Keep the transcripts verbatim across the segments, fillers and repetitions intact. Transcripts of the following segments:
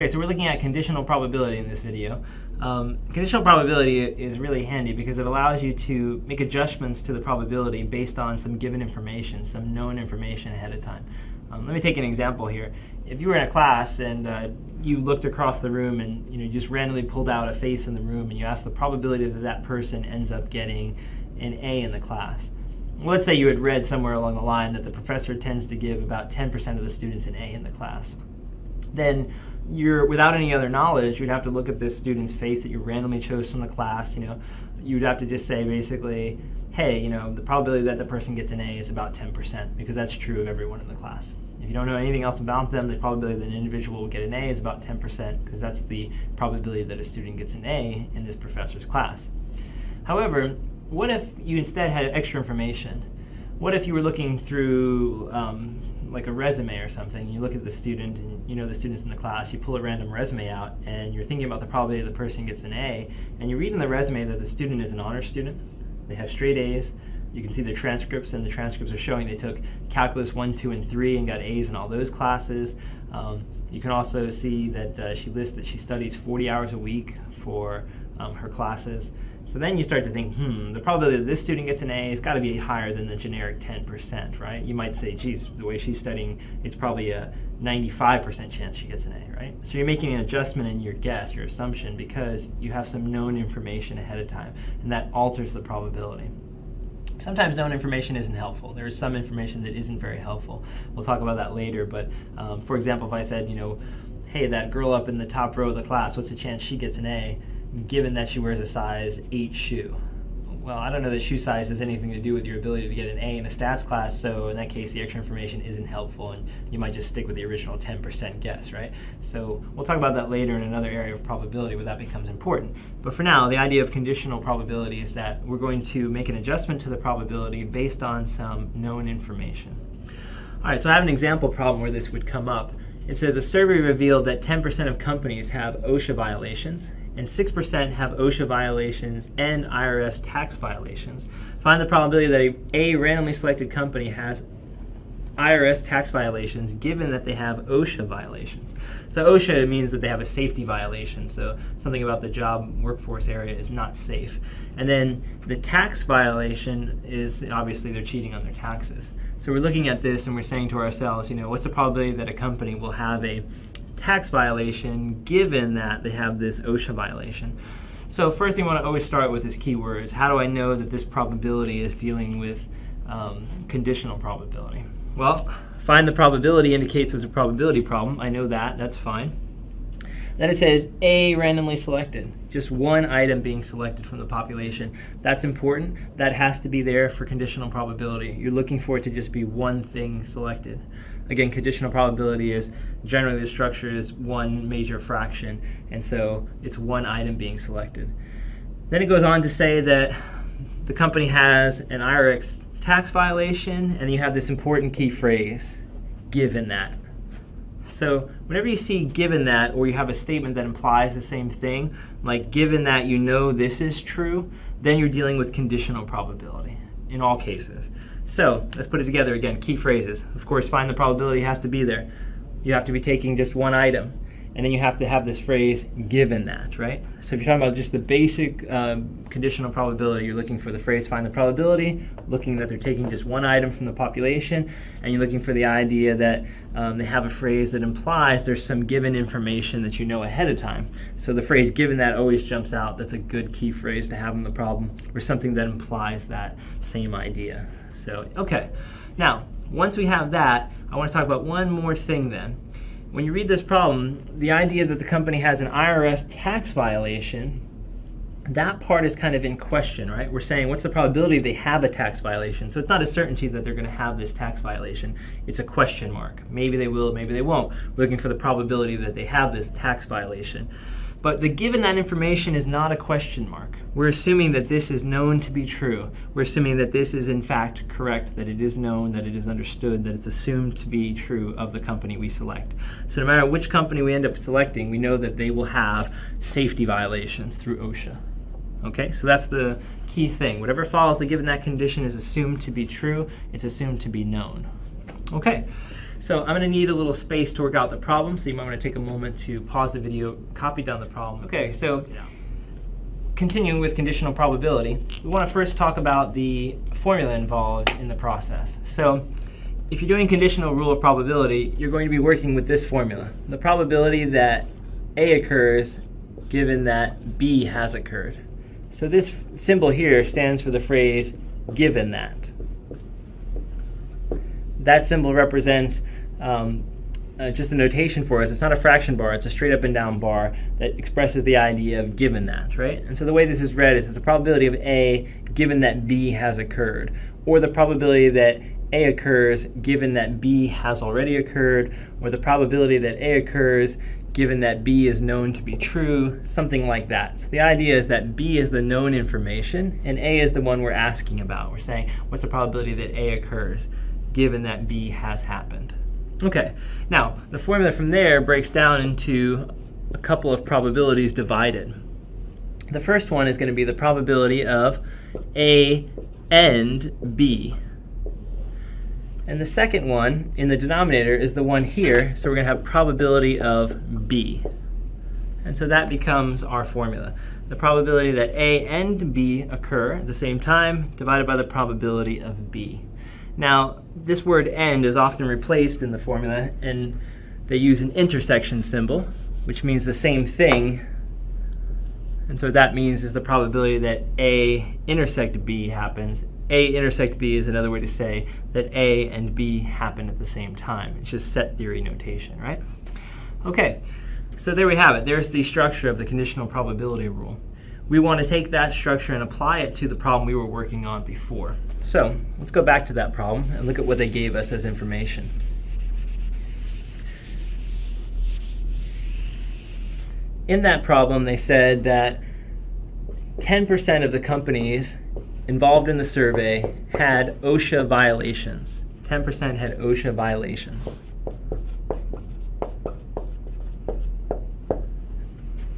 Okay, so we're looking at conditional probability in this video. Um, conditional probability is really handy because it allows you to make adjustments to the probability based on some given information, some known information ahead of time. Um, let me take an example here. If you were in a class and uh, you looked across the room and you know, you just randomly pulled out a face in the room and you asked the probability that that person ends up getting an A in the class. Well, let's say you had read somewhere along the line that the professor tends to give about ten percent of the students an A in the class. Then you're, without any other knowledge, you'd have to look at this student's face that you randomly chose from the class. You know, you'd have to just say basically, hey, you know, the probability that the person gets an A is about ten percent because that's true of everyone in the class. If you don't know anything else about them, the probability that an individual will get an A is about ten percent because that's the probability that a student gets an A in this professor's class. However, what if you instead had extra information? What if you were looking through um, like a resume or something, you look at the student and you know the students in the class, you pull a random resume out and you're thinking about the probability the person gets an A, and you read in the resume that the student is an honor student, they have straight A's, you can see their transcripts and the transcripts are showing they took calculus one, two, and three and got A's in all those classes. Um, you can also see that uh, she lists that she studies forty hours a week for um, her classes. So then you start to think, hmm, the probability that this student gets an A has got to be higher than the generic ten percent, right? You might say, geez, the way she's studying, it's probably a ninety-five percent chance she gets an A, right? So you're making an adjustment in your guess, your assumption, because you have some known information ahead of time, and that alters the probability. Sometimes known information isn't helpful. There is some information that isn't very helpful. We'll talk about that later, but um, for example, if I said, you know, hey, that girl up in the top row of the class, what's the chance she gets an A, given that she wears a size eight shoe? Well, I don't know that shoe size has anything to do with your ability to get an A in a stats class, so in that case the extra information isn't helpful and you might just stick with the original ten percent guess, right? So we'll talk about that later in another area of probability where that becomes important. But for now, the idea of conditional probability is that we're going to make an adjustment to the probability based on some known information. Alright, so I have an example problem where this would come up. It says a survey revealed that ten percent of companies have OSHA violations, and six percent have OSHA violations and I R S tax violations. Find the probability that a, a randomly selected company has I R S tax violations given that they have OSHA violations. So OSHA means that they have a safety violation, so something about the job workforce area is not safe. And then the tax violation is obviously they're cheating on their taxes. So we're looking at this and we're saying to ourselves, you know, what's the probability that a company will have a tax violation given that they have this OSHA violation? So first thing you want to always start with is keywords. How do I know that this probability is dealing with um, conditional probability? Well, find the probability indicates there's a probability problem. I know that, that's fine. Then it says A randomly selected, just one item being selected from the population. That's important. That has to be there for conditional probability. You're looking for it to just be one thing selected. Again, conditional probability is generally the structure is one major fraction, and so it's one item being selected. Then it goes on to say that the company has an I R S tax violation, and you have this important key phrase, given that. So whenever you see given that, or you have a statement that implies the same thing, like given that you know this is true, then you're dealing with conditional probability in all cases. So let's put it together again, key phrases. Of course, find the probability has to be there. You have to be taking just one item, and then you have to have this phrase, given that, right? So if you're talking about just the basic uh, conditional probability, you're looking for the phrase, find the probability, looking that they're taking just one item from the population, and you're looking for the idea that um, they have a phrase that implies there's some given information that you know ahead of time. So the phrase, given that, always jumps out. That's a good key phrase to have in the problem, or something that implies that same idea. So, okay. Now, once we have that, I want to talk about one more thing then. When you read this problem, the idea that the company has an I R S tax violation, that part is kind of in question, right? We're saying, what's the probability they have a tax violation? So it's not a certainty that they're going to have this tax violation. It's a question mark. Maybe they will, maybe they won't. We're looking for the probability that they have this tax violation. But the given that information is not a question mark. We're assuming that this is known to be true. We're assuming that this is in fact correct, that it is known, that it is understood, that it's assumed to be true of the company we select. So no matter which company we end up selecting, we know that they will have safety violations through OSHA. Okay, so that's the key thing. Whatever follows the given that condition is assumed to be true, it's assumed to be known. Okay, So I'm going to need a little space to work out the problem, so you might want to take a moment to pause the video, copy down the problem. Okay, so continuing with conditional probability, we want to first talk about the formula involved in the process. So if you're doing conditional rule of probability, you're going to be working with this formula. The probability that A occurs given that B has occurred. So this symbol here stands for the phrase given that. That symbol represents um, uh, just a notation for us. It's not a fraction bar, it's a straight up and down bar that expresses the idea of given that, right? And so the way this is read is it's a probability of A given that B has occurred, or the probability that A occurs given that B has already occurred, or the probability that A occurs given that B is known to be true, something like that. So the idea is that B is the known information and A is the one we're asking about. We're saying, what's the probability that A occurs given that B has happened? Okay, now the formula from there breaks down into a couple of probabilities divided. The first one is going to be the probability of A and B. And the second one in the denominator is the one here, so we're going to have probability of B. And so that becomes our formula. The probability that A and B occur at the same time divided by the probability of B. Now, this word "and" is often replaced in the formula, and they use an intersection symbol, which means the same thing. And so what that means is the probability that A intersect B happens. A intersect B is another way to say that A and B happen at the same time. It's just set theory notation, right? Okay, so there we have it. There's the structure of the conditional probability rule. We want to take that structure and apply it to the problem we were working on before. So let's go back to that problem and look at what they gave us as information. In that problem, they said that ten percent of the companies involved in the survey had OSHA violations. ten percent had OSHA violations.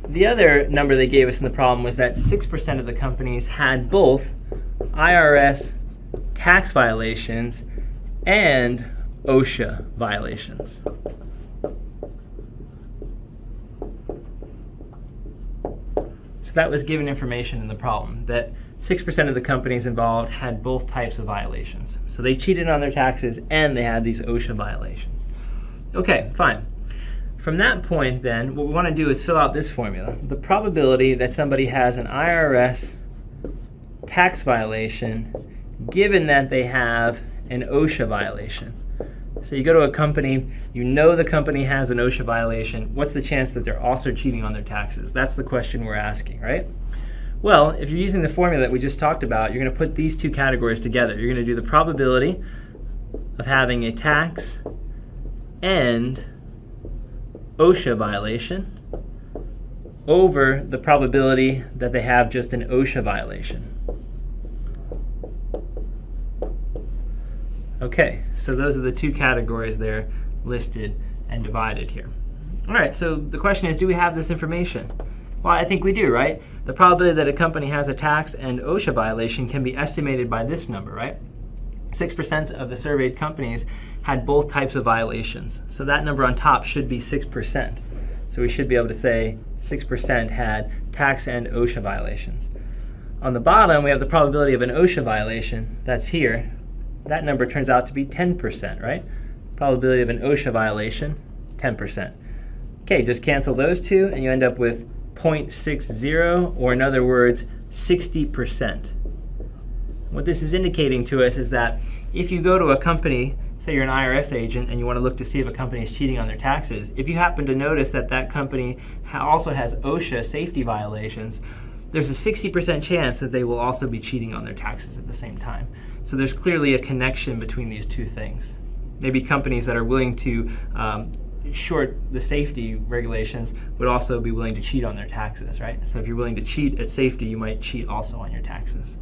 The other number they gave us in the problem was that six percent of the companies had both I R S tax violations and OSHA violations. So that was given information in the problem, that six percent of the companies involved had both types of violations. So they cheated on their taxes and they had these OSHA violations. Okay, fine. From that point then, what we want to do is fill out this formula. The probability that somebody has an I R S tax violation given that they have an OSHA violation. So you go to a company, you know the company has an OSHA violation. What's the chance that they're also cheating on their taxes? That's the question we're asking, right? Well, if you're using the formula that we just talked about, you're going to put these two categories together. You're going to do the probability of having a tax and OSHA violation over the probability that they have just an OSHA violation. Okay, so those are the two categories there listed and divided here. All right, so the question is, do we have this information? Well, I think we do, right? The probability that a company has a tax and OSHA violation can be estimated by this number, right? six percent of the surveyed companies had both types of violations. So that number on top should be six percent. So we should be able to say six percent had tax and OSHA violations. On the bottom, we have the probability of an OSHA violation. That's here. That number turns out to be ten percent, right? Probability of an OSHA violation, ten percent. Okay, just cancel those two and you end up with zero point six zero, or in other words, sixty percent. What this is indicating to us is that if you go to a company, say you're an I R S agent and you want to look to see if a company is cheating on their taxes, if you happen to notice that that company also has OSHA safety violations, there's a sixty percent chance that they will also be cheating on their taxes at the same time. So there's clearly a connection between these two things. Maybe companies that are willing to um, short the safety regulations would also be willing to cheat on their taxes, right? So if you're willing to cheat at safety, you might cheat also on your taxes.